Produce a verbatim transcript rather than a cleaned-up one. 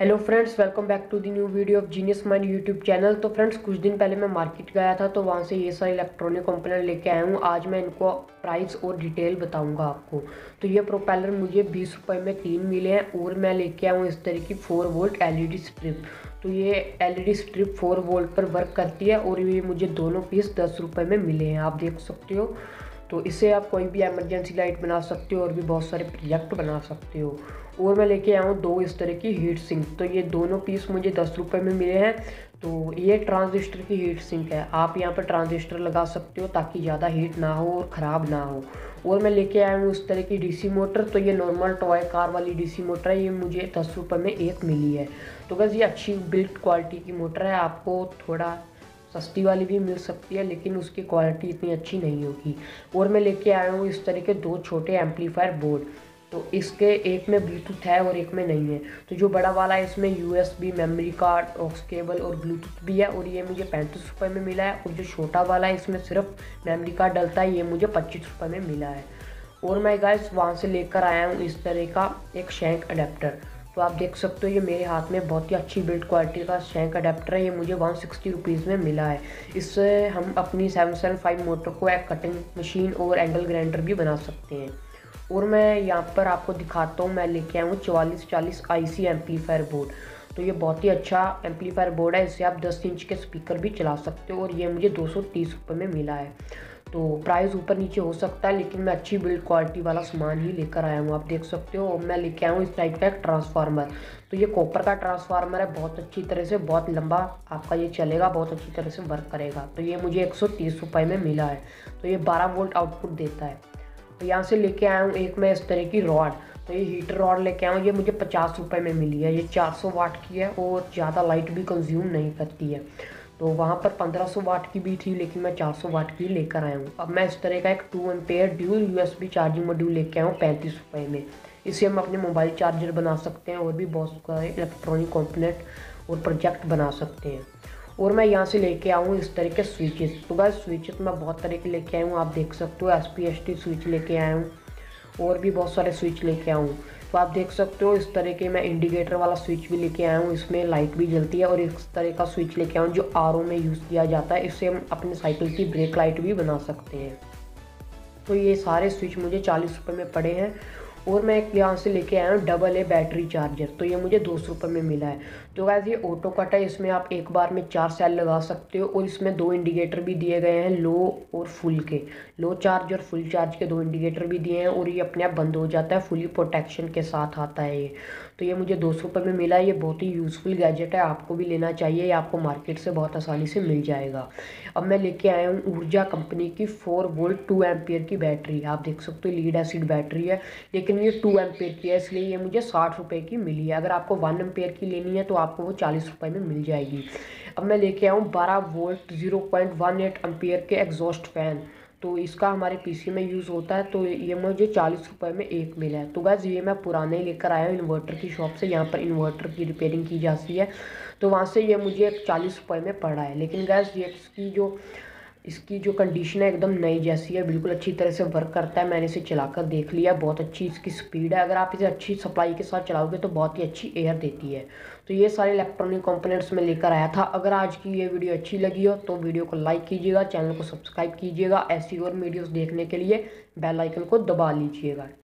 Hello friends, welcome back to the new video of genius mind YouTube channel. तो friends, कुछ दिन पहले मैं मार्केट गया था, तो वहाँ से ये सारे इलेक्ट्रॉनिक कंपोनेंट लेके आया हूँ। आज मैं इनको प्राइस और डिटेल बताऊँगा आपको। तो ये प्रोपेलर मुझे बीस रुपये में तीन मिले हैं, और मैं लेके आया हूँ इस तरह की four volt L E D strip. तो ये एलईडी स्ट्रिप फोर वोल्ट पर वर्क करती है, और ये मुझे दोनों पीस दस रुपये में मिले हैं, आप देख सकते हो। तो इससे आप कोई भी एमरजेंसी लाइट बना सकते हो और भी बहुत सारे प्रोडक्ट बना सकते हो। और मैं लेके आया हूँ दो इस तरह की हीट सिंक। तो ये दोनों पीस मुझे दस रुपये में मिले हैं। तो ये ट्रांजिस्टर की हीट सिंक है, आप यहाँ पर ट्रांजिस्टर लगा सकते हो ताकि ज़्यादा हीट ना हो और ख़राब ना हो। और मैं लेके आया हूँ उस तरह की डीसी मोटर। तो ये नॉर्मल टॉय कार वाली डीसी मोटर है, ये मुझे दस रुपये में एक मिली है। तो बस ये अच्छी बिल्ड क्वालिटी की मोटर है, आपको थोड़ा सस्ती वाली भी मिल सकती है, लेकिन उसकी क्वालिटी इतनी अच्छी नहीं होगी। और मैं लेके आया हूँ इस तरह के दो छोटे एम्पलीफायर बोर्ड। तो इसके एक में ब्लूटूथ है और एक में नहीं है। तो जो बड़ा वाला है इसमें USB, memory card, aux cable और ब्लूटूथ भी है, और ये मुझे पैंतीस रुपये में मिला है। और जो छोटा वाला है इसमें सिर्फ मेमोरी कार्ड डलता है, ये मुझे पच्चीस रुपये में मिला है। और मैं गाइस वहाँ से लेकर आया हूँ इस तरह का एक शैंक अडेप्टर। तो आप देख सकते हो ये मेरे हाथ में बहुत ही अच्छी बिल्ड क्वालिटी का शैंक अडेप्टर है, ये मुझे वन सिक्सटी रुपीज़ में मिला है। इससे हम अपनी सेवन सेवन फाइव मोटर को एक कटिंग मशीन और एंगल ग्राइंडर भी बना सकते हैं। और मैं यहाँ पर आपको दिखाता हूँ, मैं लेके आया हूँ चवालीस चालीस आईसी एम्पलीफायर बोर्ड। तो ये बहुत ही अच्छा एम्पलीफायर बोर्ड है, इससे आप दस इंच के स्पीकर भी चला सकते हो, और ये मुझे दो सौ तीस रुपये में मिला है। तो प्राइस ऊपर नीचे हो सकता है, लेकिन मैं अच्छी बिल्ड क्वालिटी वाला सामान ही लेकर आया हूँ, आप देख सकते हो। और मैं लेके आया हूँ इस टाइप का एक ट्रांसफार्मर। तो ये कॉपर का ट्रांसफार्मर है, बहुत अच्छी तरह से, बहुत लंबा आपका ये चलेगा, बहुत अच्छी तरह से वर्क करेगा। तो ये मुझे एक सौ तीस रुपये में मिला है। तो ये बारह वोल्ट आउटपुट देता है। तो यहाँ से लेके आया हूँ एक मैं इस तरह की रॉड। तो ये हीटर रॉड लेके आया हूँ, ये मुझे पचास रुपये में मिली है। ये चार सौ वाट की है और ज़्यादा लाइट भी कंज्यूम नहीं करती है। तो वहाँ पर पंद्रह सौ वाट की भी थी, लेकिन मैं चार सौ वाट की लेकर आया हूँ। अब मैं इस तरह का एक two ampere dual USB charging module लेके आया हूँ पैंतीस रुपये में। इससे हम अपने मोबाइल चार्जर बना सकते हैं और भी बहुत सारे इलेक्ट्रॉनिक कॉम्पोनेंट और प्रोजेक्ट बना सकते हैं। और मैं यहाँ से लेके आया हूँ इस तरह के स्विचेस। तो गाइस स्विचेस मैं बहुत तरह के लेके आया हूँ, आप देख सकते हो। एसपीएसटी स्विच लेके आया हूँ और भी बहुत सारे स्विच लेके आया हूँ। तो आप देख सकते हो इस तरह के मैं इंडिकेटर वाला स्विच भी लेके आया हूँ, इसमें लाइट भी जलती है। और इस तरह का स्विच लेके आया हूँ जो आर ओ में यूज़ किया जाता है, इससे हम अपने साइकिल की ब्रेक लाइट भी बना सकते हैं। तो ये सारे स्विच मुझे चालीस रुपये में पड़े हैं। और मैं एक यहाँ से लेके आया हूँ डबल ए बैटरी चार्जर। तो ये मुझे दो सौ रुपये में मिला है। तो गाइस ये ऑटो कट है, इसमें आप एक बार में चार सेल लगा सकते हो, और इसमें दो इंडिकेटर भी दिए गए हैं, लो और फुल के। लो चार्ज और फुल चार्ज के दो इंडिकेटर भी दिए हैं, और ये अपने आप बंद हो जाता है, फुली प्रोटेक्शन के साथ आता है ये। तो ये मुझे दो सौ रुपये में मिला है। ये बहुत ही यूज़फुल गैजेट है, आपको भी लेना चाहिए, ये आपको मार्केट से बहुत आसानी से मिल जाएगा। अब मैं लेके आया हूँ ऊर्जा कंपनी की फोर वोल्ट टू एम्पियर की बैटरी। आप देख सकते हो लीड एसिड बैटरी है, लेकिन ये टू एम्पियर की है, इसलिए ये मुझे साठ रुपये की मिली है। अगर आपको वन एम्पियर की लेनी है तो आपको वो चालीस रुपये में मिल जाएगी। अब मैं लेके आया हूँ बारह volt zero point one eight ampere के एग्जॉस्ट फैन। तो इसका हमारे पीसी में यूज़ होता है। तो ये मुझे चालीस रुपये में एक मिला है। तो गाइस ये मैं पुराने लेकर आया हूँ इन्वर्टर की शॉप से, यहाँ पर इन्वर्टर की रिपेयरिंग की जाती है। तो वहाँ से ये मुझे चालीस रुपये में पड़ा है। लेकिन गाइस ये इसकी जो इसकी जो कंडीशन है एकदम नई जैसी है, बिल्कुल अच्छी तरह से वर्क करता है। मैंने इसे चलाकर देख लिया, बहुत अच्छी इसकी स्पीड है। अगर आप इसे अच्छी सप्लाई के साथ चलाओगे तो बहुत ही अच्छी एयर देती है। तो ये सारे इलेक्ट्रॉनिक कंपोनेंट्स में लेकर आया था। अगर आज की ये वीडियो अच्छी लगी हो तो वीडियो को लाइक कीजिएगा, चैनल को सब्सक्राइब कीजिएगा। ऐसी और वीडियोज़ देखने के लिए बेल आइकन को दबा लीजिएगा।